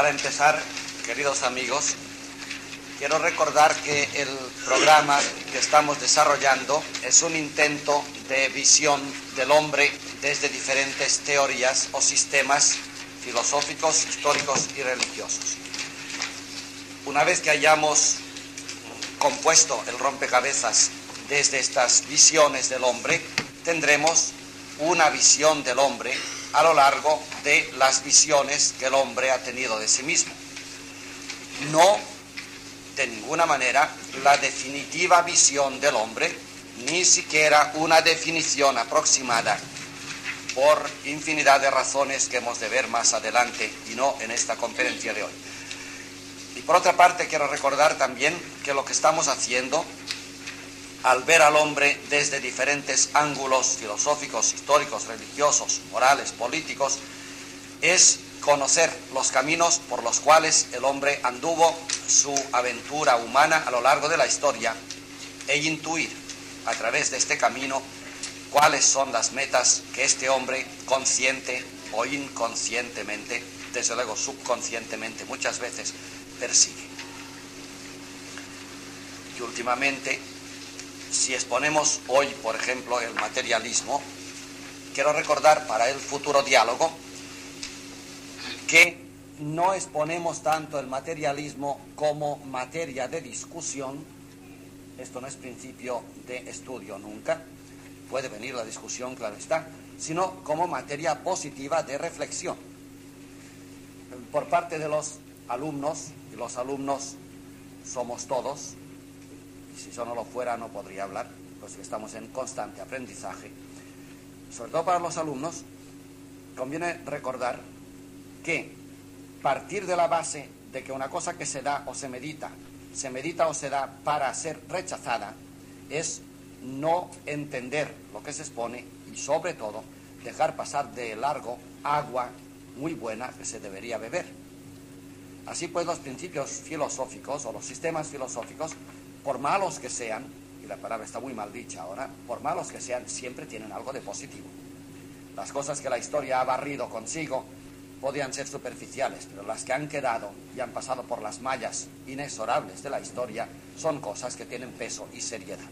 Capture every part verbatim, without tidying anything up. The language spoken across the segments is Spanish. Para empezar, queridos amigos, quiero recordar que el programa que estamos desarrollando es un intento de visión del hombre desde diferentes teorías o sistemas filosóficos, históricos y religiosos. Una vez que hayamos compuesto el rompecabezas desde estas visiones del hombre, tendremos una visión del hombre a lo largo de las visiones que el hombre ha tenido de sí mismo. No, de ninguna manera, la definitiva visión del hombre, ni siquiera una definición aproximada, por infinidad de razones que hemos de ver más adelante y no en esta conferencia de hoy. Y por otra parte, quiero recordar también que lo que estamos haciendo, al ver al hombre desde diferentes ángulos filosóficos, históricos, religiosos, morales, políticos, es conocer los caminos por los cuales el hombre anduvo su aventura humana a lo largo de la historia e intuir a través de este camino cuáles son las metas que este hombre, consciente o inconscientemente, desde luego subconscientemente muchas veces, persigue. Y últimamente, si exponemos hoy, por ejemplo, el materialismo, quiero recordar para el futuro diálogo que no exponemos tanto el materialismo como materia de discusión. Esto no es principio de estudio nunca, puede venir la discusión, claro está, sino como materia positiva de reflexión. Por parte de los alumnos, y los alumnos somos todos, si yo no lo fuera no podría hablar, pues que estamos en constante aprendizaje. Sobre todo para los alumnos, conviene recordar que partir de la base de que una cosa que se da o se medita, se medita o se da para ser rechazada, es no entender lo que se expone y sobre todo dejar pasar de largo agua muy buena que se debería beber. Así pues, los principios filosóficos o los sistemas filosóficos, por malos que sean, y la palabra está muy mal dicha ahora, por malos que sean, siempre tienen algo de positivo. Las cosas que la historia ha barrido consigo podían ser superficiales, pero las que han quedado y han pasado por las mallas inexorables de la historia son cosas que tienen peso y seriedad.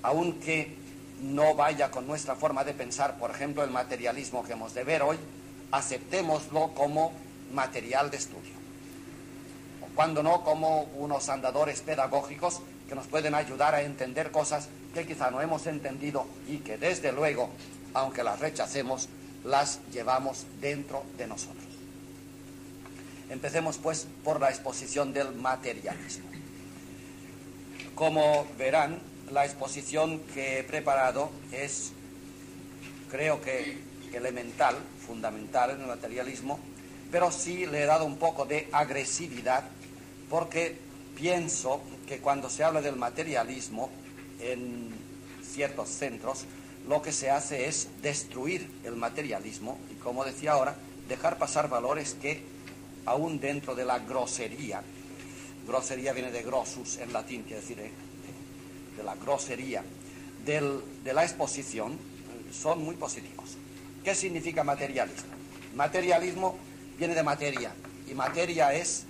Aunque no vaya con nuestra forma de pensar, por ejemplo, el materialismo que hemos de ver hoy, aceptémoslo como material de estudio. Cuando no, como unos andadores pedagógicos que nos pueden ayudar a entender cosas que quizá no hemos entendido y que desde luego, aunque las rechacemos, las llevamos dentro de nosotros. Empecemos pues por la exposición del materialismo. Como verán, la exposición que he preparado es, creo que, elemental, fundamental en el materialismo, pero sí le he dado un poco de agresividad porque pienso que cuando se habla del materialismo en ciertos centros, lo que se hace es destruir el materialismo y, como decía ahora, dejar pasar valores que, aún dentro de la grosería, grosería viene de grosus en latín, quiere decir de, de la grosería, del, de la exposición, son muy positivos. ¿Qué significa materialismo? Materialismo viene de materia, y materia es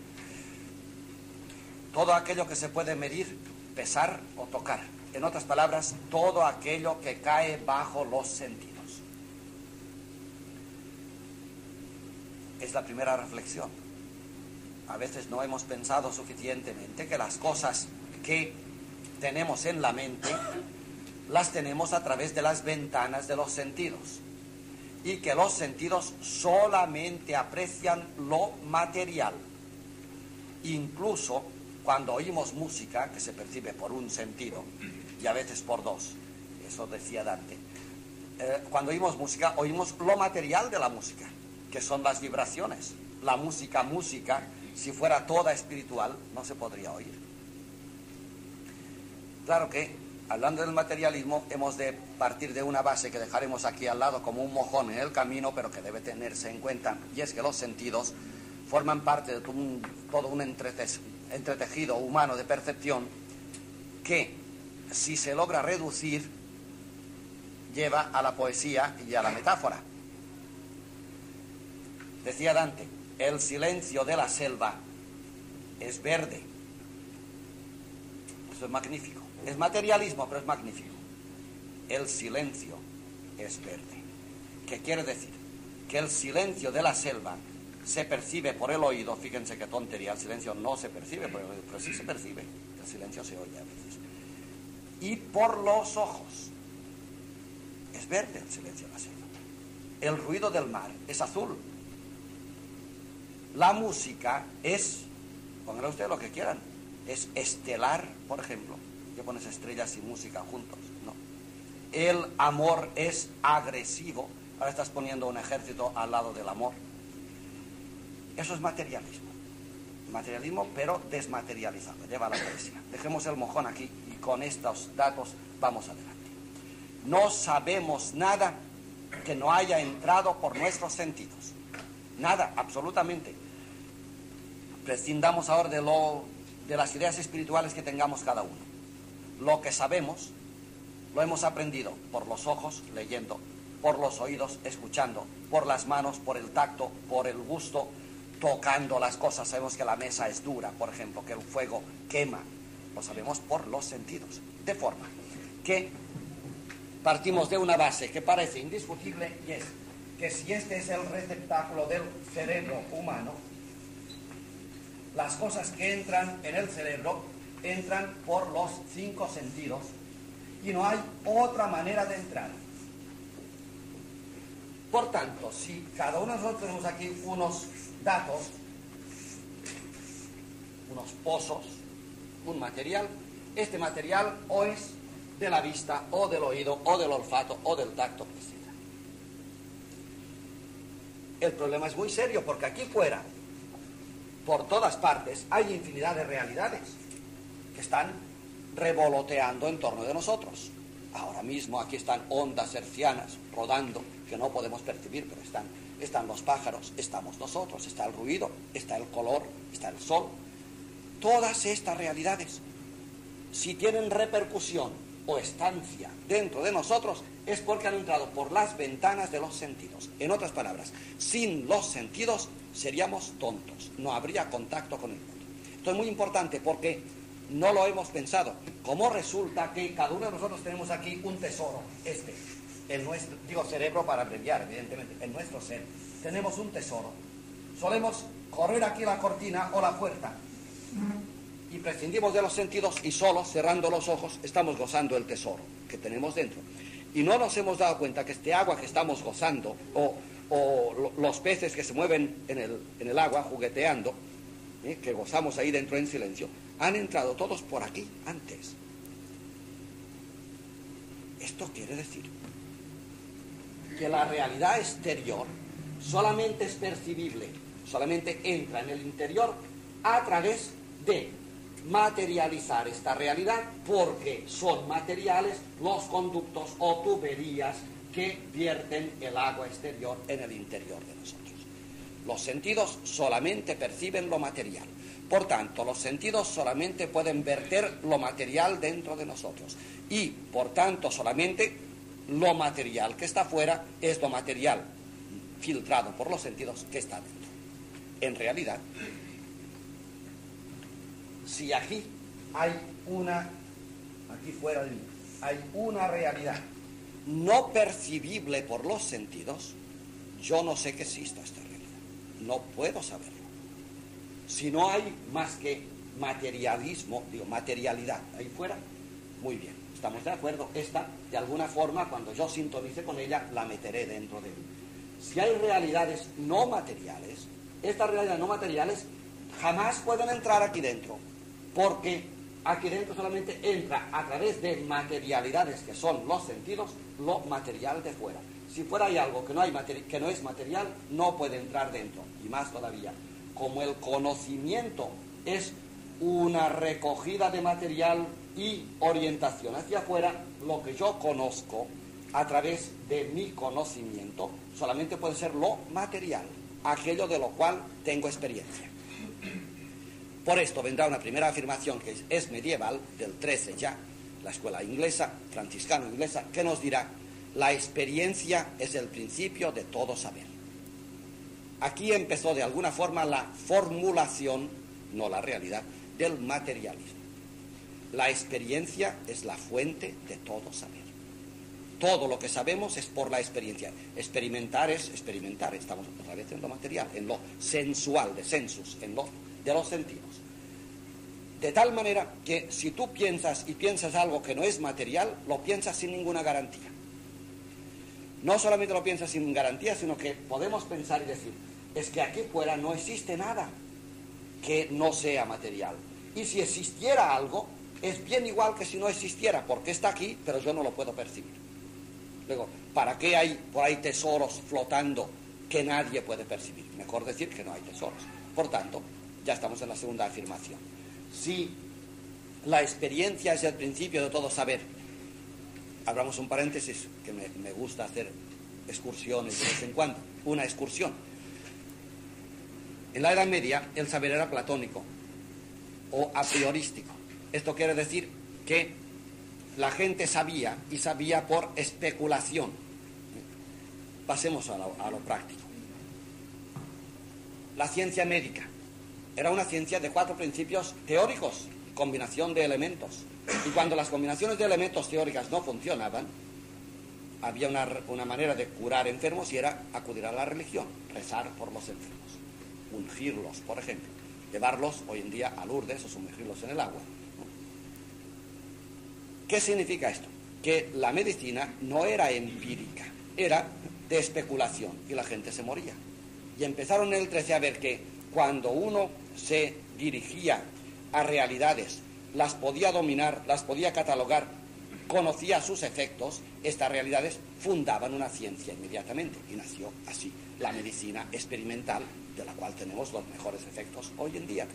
todo aquello que se puede medir, pesar o tocar. En otras palabras, todo aquello que cae bajo los sentidos. Es la primera reflexión. A veces no hemos pensado suficientemente que las cosas que tenemos en la mente las tenemos a través de las ventanas de los sentidos. Y que los sentidos solamente aprecian lo material. Incluso cuando oímos música, que se percibe por un sentido, y a veces por dos, eso decía Dante, eh, cuando oímos música, oímos lo material de la música, que son las vibraciones. La música, música, si fuera toda espiritual, no se podría oír. Claro que, hablando del materialismo, hemos de partir de una base que dejaremos aquí al lado como un mojón en el camino, pero que debe tenerse en cuenta, y es que los sentidos forman parte de un, todo un entretejido humano de percepción que, si se logra reducir, lleva a la poesía y a la metáfora. Decía Dante, El silencio de la selva es verde. Eso es magnífico. Es materialismo, pero es magnífico. El silencio es verde. ¿Qué quiere decir? Que el silencio de la selva se percibe por el oído. Fíjense qué tontería, el silencio no se percibe por el oído, pero sí se percibe. El silencio se oye a veces. Y por los ojos. Es verde el silencio de la selva. El ruido del mar es azul. La música es, pónganle ustedes lo que quieran, es estelar, por ejemplo. ¿Qué pones estrellas y música juntos? No. El amor es agresivo. Ahora estás poniendo un ejército al lado del amor. Eso es materialismo. Materialismo, pero desmaterializado. Lleva a la poesía. Dejemos el mojón aquí y con estos datos vamos adelante. No sabemos nada que no haya entrado por nuestros sentidos. Nada, absolutamente. Prescindamos ahora de, lo, de las ideas espirituales que tengamos cada uno. Lo que sabemos, lo hemos aprendido por los ojos, leyendo, por los oídos, escuchando, por las manos, por el tacto, por el gusto, tocando las cosas. Sabemos que la mesa es dura, por ejemplo, que el fuego quema. Lo sabemos por los sentidos. De forma que partimos de una base que parece indiscutible y es que si este es el receptáculo del cerebro humano, las cosas que entran en el cerebro entran por los cinco sentidos y no hay otra manera de entrar. Por tanto, si cada uno de nosotros tenemos aquí unos datos, unos pozos, un material, este material o es de la vista, o del oído, o del olfato, o del tacto, etcétera. El problema es muy serio, porque aquí fuera, por todas partes, hay infinidad de realidades que están revoloteando en torno de nosotros. Ahora mismo aquí están ondas hercianas rodando, que no podemos percibir, pero están, están los pájaros, estamos nosotros, está el ruido, está el color, está el sol. Todas estas realidades, si tienen repercusión o estancia dentro de nosotros, es porque han entrado por las ventanas de los sentidos. En otras palabras, sin los sentidos seríamos tontos, no habría contacto con el mundo. Esto es muy importante porque no lo hemos pensado. Como resulta que cada uno de nosotros tenemos aquí un tesoro, este, el nuestro, digo cerebro para abreviar, evidentemente, en nuestro ser, tenemos un tesoro. Solemos correr aquí la cortina o la puerta y prescindimos de los sentidos y solo, cerrando los ojos, estamos gozando el tesoro que tenemos dentro. Y no nos hemos dado cuenta que este agua que estamos gozando, o, o los peces que se mueven en el, en el agua jugueteando, ¿eh? que gozamos ahí dentro en silencio, han entrado todos por aquí antes. Esto quiere decir que la realidad exterior solamente es percibible, solamente entra en el interior a través de materializar esta realidad, porque son materiales los conductos o tuberías que vierten el agua exterior en el interior de nosotros. Los sentidos solamente perciben lo material. Por tanto, los sentidos solamente pueden verter lo material dentro de nosotros. Y, por tanto, solamente lo material que está fuera es lo material filtrado por los sentidos que está dentro. En realidad, si aquí hay una, aquí fuera de mí, hay una realidad no percibible por los sentidos, yo no sé que exista esta realidad. No puedo saberlo. Si no hay más que materialismo, digo, materialidad ahí fuera, muy bien, estamos de acuerdo. Esta, de alguna forma, cuando yo sintonice con ella, la meteré dentro de mí. Si hay realidades no materiales, estas realidades no materiales jamás pueden entrar aquí dentro. Porque aquí dentro solamente entra a través de materialidades que son los sentidos, lo material de fuera. Si fuera hay algo que no, hay materi- que no es material, no puede entrar dentro. Y más todavía, como el conocimiento es una recogida de material y orientación hacia afuera, lo que yo conozco a través de mi conocimiento solamente puede ser lo material, aquello de lo cual tengo experiencia. Por esto vendrá una primera afirmación que es medieval, del trece ya, la escuela inglesa, franciscano-inglesa, que nos dirá: la experiencia es el principio de todo saber. Aquí empezó de alguna forma la formulación, no la realidad, del materialismo. La experiencia es la fuente de todo saber. Todo lo que sabemos es por la experiencia. Experimentar es experimentar. Estamos otra vez en lo material, en lo sensual, de sensus, en lo de los sentidos. De tal manera que si tú piensas y piensas algo que no es material, lo piensas sin ninguna garantía. No solamente lo piensas sin garantía, sino que podemos pensar y decir, es que aquí fuera no existe nada que no sea material. Y si existiera algo, es bien igual que si no existiera, porque está aquí, pero yo no lo puedo percibir. Luego, ¿para qué hay por ahí tesoros flotando que nadie puede percibir? Mejor decir que no hay tesoros. Por tanto, ya estamos en la segunda afirmación. Si la experiencia es el principio de todo saber, abramos un paréntesis, que me, me gusta hacer excursiones de vez en cuando, una excursión. En la Edad Media, el saber era platónico o a priorístico. Esto quiere decir que la gente sabía, y sabía por especulación. Pasemos a lo, a lo práctico. La ciencia médica era una ciencia de cuatro principios teóricos, combinación de elementos. Y cuando las combinaciones de elementos teóricas no funcionaban, había una, una manera de curar enfermos y era acudir a la religión, rezar por los enfermos, ungirlos, por ejemplo, llevarlos hoy en día a Lourdes o sumergirlos en el agua. ¿Qué significa esto? Que la medicina no era empírica, era de especulación y la gente se moría. Y empezaron en el trece a ver que cuando uno se dirigía a realidades, las podía dominar, las podía catalogar, conocía sus efectos, estas realidades fundaban una ciencia inmediatamente y nació así la medicina experimental, de la cual tenemos los mejores efectos hoy en día.